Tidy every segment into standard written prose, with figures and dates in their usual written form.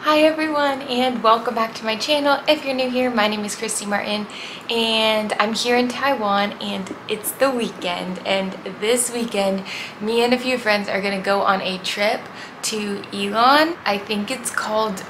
Hi everyone and welcome back to my channel. If you're new here, my name is Kristi Martin and I'm here in Taiwan and it's the weekend, and this weekend me and a few friends are gonna go on a trip to Yilan. I think it's called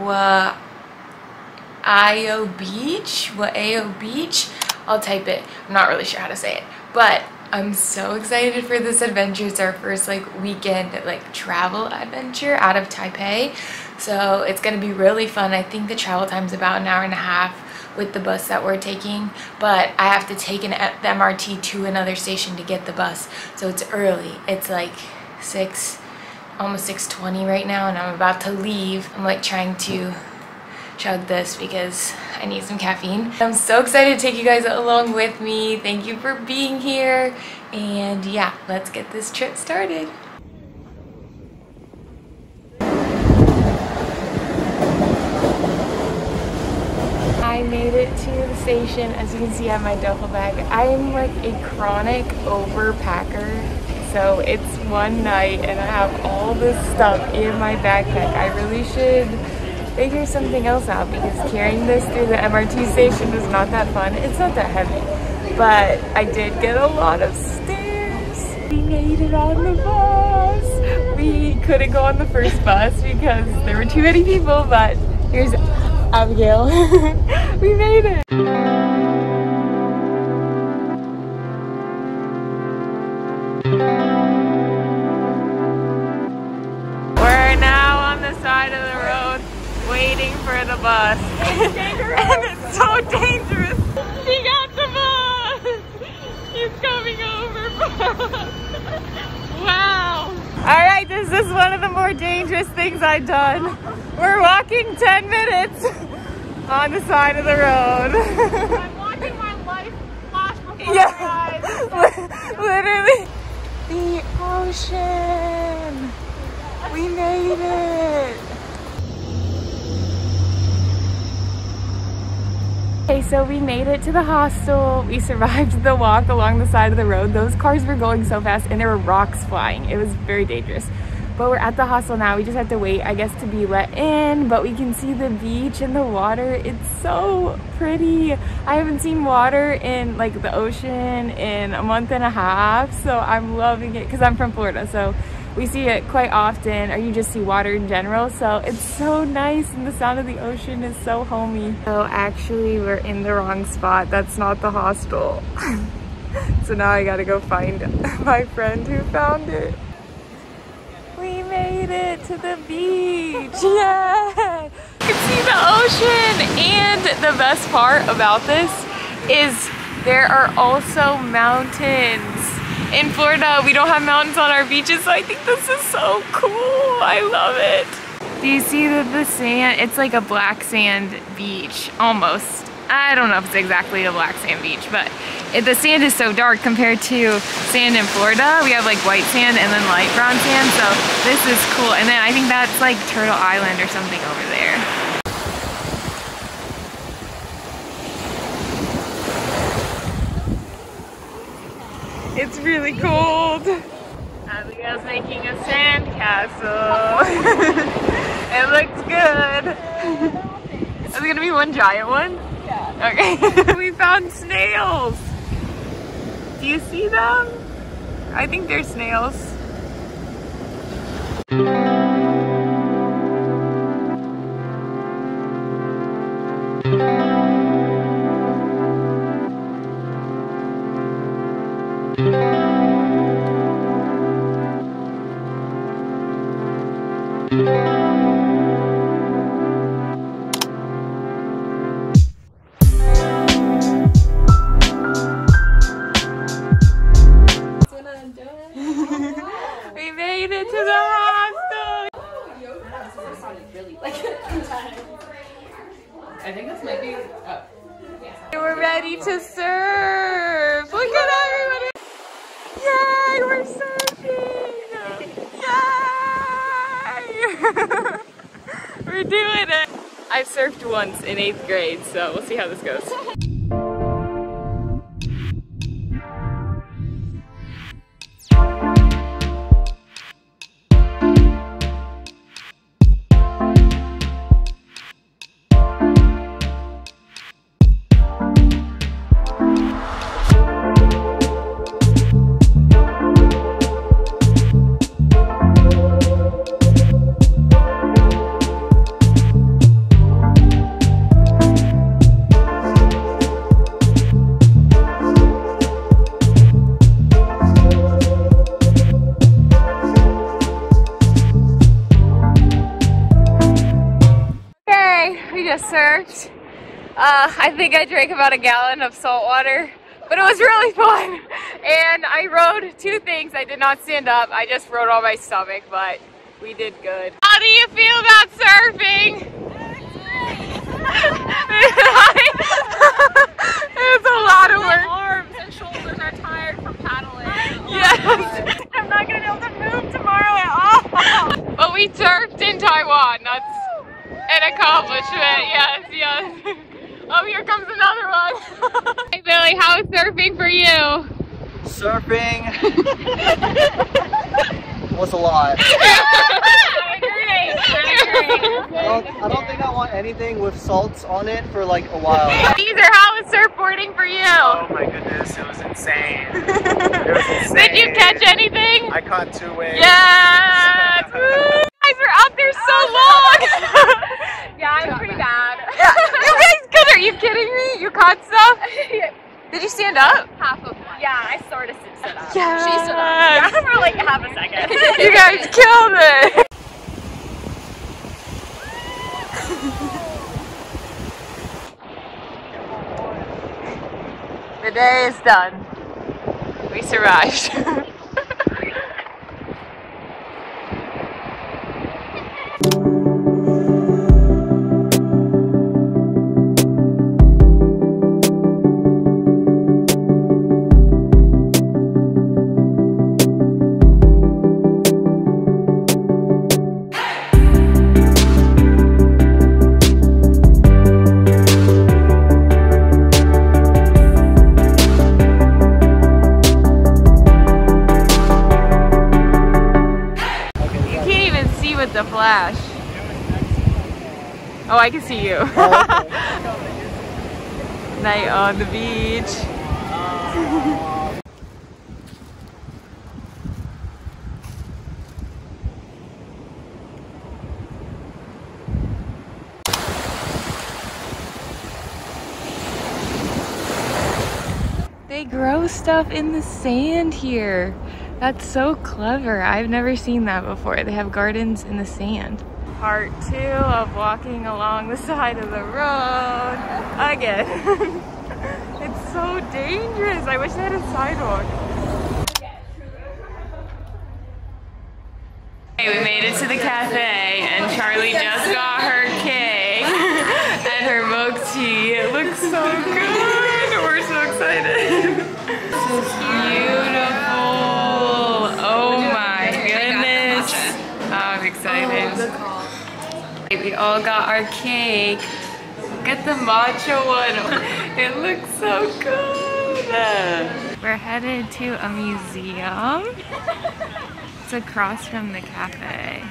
Waiao Beach. I'll type it. I'm not really sure how to say it, but I'm so excited for this adventure. It's our first weekend travel adventure out of Taipei, so it's gonna be really fun. I think the travel time is about an hour and a half with the bus that we're taking, but I have to take the MRT to another station to get the bus, so it's early. It's like 6, almost 6:20 right now, and I'm about to leave. I'm trying to chug this because I need some caffeine. I'm so excited to take you guys along with me. Thank you for being here, and yeah, let's get this trip started. I made it to the station. As you can see, I have my duffel bag. I'm like a chronic overpacker, so it's one night and I have all this stuff in my backpack. I really should figure something else out because carrying this through the MRT station is not that fun. It's not that heavy, but I did get a lot of stairs. We made it on the bus. We couldn't go on the first bus because there were too many people, but here's Abigail. We made it. Bus. It's dangerous. And it's so dangerous. She got the bus. She's coming over for us. Wow. Alright, this is one of the more dangerous things I've done. We're walking 10 minutes on the side of the road. I'm watching my life flash before my eyes. Literally. The ocean. We made it. Okay, so we made it to the hostel. We survived the walk along the side of the road. Those cars were going so fast and there were rocks flying. It was very dangerous. But we're at the hostel now. We just have to wait, I guess, to be let in, but we can see the beach and the water. It's so pretty. I haven't seen water in the ocean in a month and a half, so I'm loving it because I'm from Florida, so we see it quite often, or you just see water in general, so it's so nice, and the sound of the ocean is so homey. So actually we're in the wrong spot. That's not the hostel. So now I gotta go find my friend who found it. We made it to the beach. Yeah, you can see the ocean, and the best part about this is there are also mountains. In Florida, we don't have mountains on our beaches, so I think this is so cool. I love it. Do you see the sand? It's like a black sand beach, almost. I don't know if it's exactly a black sand beach, but the sand is so dark compared to sand in Florida. We have white sand and then light brown sand, so this is cool. And then I think that's Turtle Island or something over there. It's really cold. Abigail's making a sand castle. It looks good. Is it gonna be one giant one? Yeah. Okay. We found snails. Do you see them? I think they're snails. I think this might be up. We're ready to surf! Look at everybody! Yay! We're surfing! Yay! We're doing it! I've surfed once in 8th grade, so we'll see how this goes. just surfed. I think I drank about a gallon of salt water, but it was really fun. And I rode two things. I did not stand up. I just rode on my stomach, but we did good. How do you feel about surfing? It's a lot of work. My arms and shoulders are tired from paddling. Yes. I'm not going to be able to move tomorrow at all. But we surfed in Taiwan. That's an accomplishment. Yes, yes. Oh, here comes another one. Hey, Billy, how is surfing for you? Surfing was a lot. I don't think I want anything with salts on it for like a while. Caesar, how was surfboarding for you? Oh my goodness, it was insane. Did you catch anything? I caught two waves. Yes! You guys were out there so long! Yeah, I'm pretty bad. Yeah. You guys good, are you kidding me? You caught stuff? Did you stand up? Half of one. Yeah, I sort of stood up. Yeah. She stood up. Yeah, for like half a second. You guys killed it! The day is done. We survived. Oh, I can see you. Night on the beach. They grow stuff in the sand here. That's so clever. I've never seen that before. They have gardens in the sand. Part two of walking along the side of the road again. It's so dangerous. I wish they had a sidewalk. Hey, we made it to the cafe and Charlie just got her cake and her milk tea. It looks so good. We're so excited. This is beautiful. Oh my goodness. I'm excited. We all got our cake. Get the matcha one. It looks so good. We're headed to a museum. It's across from the cafe.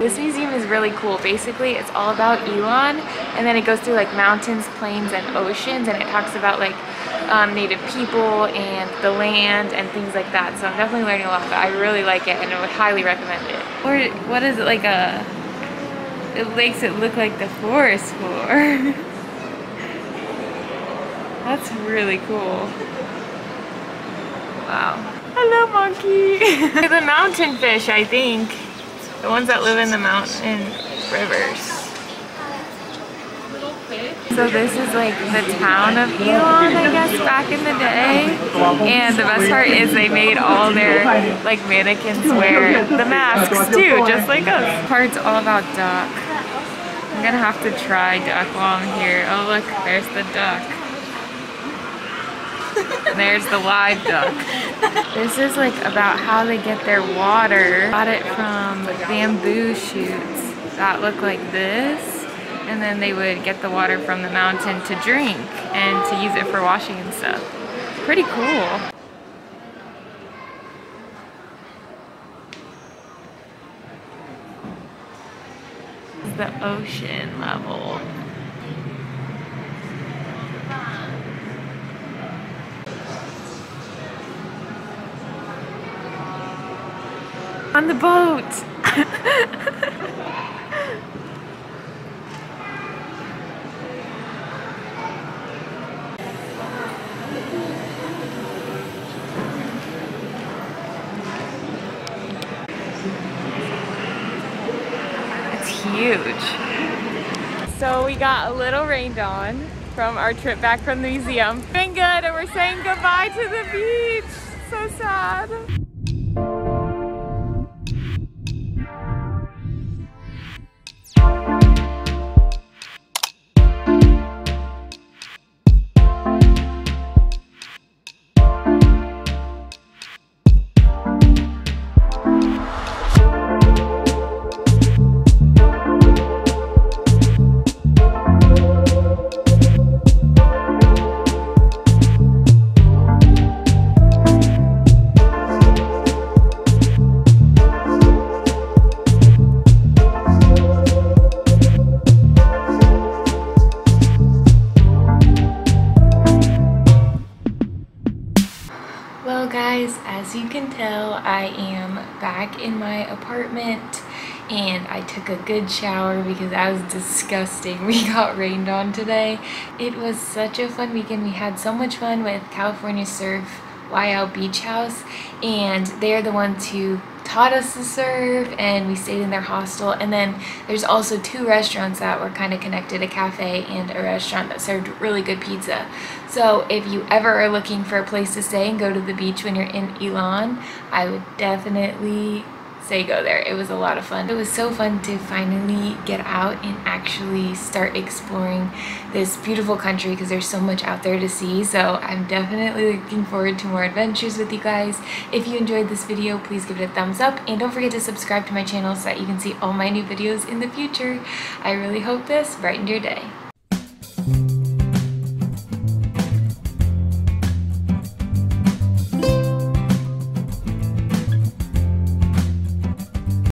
This museum is really cool. Basically, it's all about Elon, and then it goes through like mountains, plains, and oceans, and it talks about like native people and the land and things like that. So I'm definitely learning a lot, but I really like it and I would highly recommend it. Or what is it like a? It makes it look like the forest floor. That's really cool. Wow. Hello, monkey. It's a mountain fish, I think. The ones that live in the mountain rivers. So this is like the town of Elon, I guess, back in the day. And the best part is they made all their like mannequins wear the masks too, just like us. This part's all about duck. I'm gonna have to try duck while I'm here. Oh look, there's the duck. And there's the live duck. This is like about how they get their water. Got it from bamboo shoots that look like this, and then they would get the water from the mountain to drink and to use it for washing and stuff. Pretty cool. The ocean level. On the boat! huge. So we got a little rained on from our trip back from the museum. It's been good, and we're saying goodbye to the beach. So sad. As you can tell, I am back in my apartment and I took a good shower because I was disgusting. We got rained on today. It was such a fun weekend. We had so much fun with California Surf Waiao Beach House, and they're the ones who taught us to surf, and we stayed in their hostel. And then there's also two restaurants that were kind of connected, a cafe and a restaurant that served really good pizza. So if you ever are looking for a place to stay and go to the beach when you're in Yilan, I would definitely say go there. It was a lot of fun. It was so fun to finally get out and actually start exploring this beautiful country because there's so much out there to see. So I'm definitely looking forward to more adventures with you guys. If you enjoyed this video, please give it a thumbs up, and don't forget to subscribe to my channel so that you can see all my new videos in the future. I really hope this brightened your day.